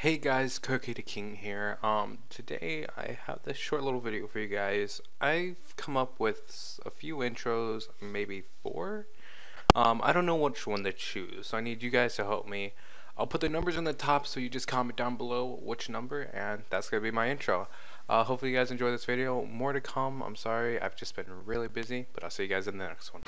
Hey guys, Cookie the King here. Today I have this short little video for you guys. I've come up with a few intros, maybe four. I don't know which one to choose, so I need you guys to help me. I'll put the numbers on the top, so you just comment down below which number, and that's gonna be my intro. Hopefully you guys enjoy this video. More to come. I'm sorry, I've just been really busy, but I'll see you guys in the next one.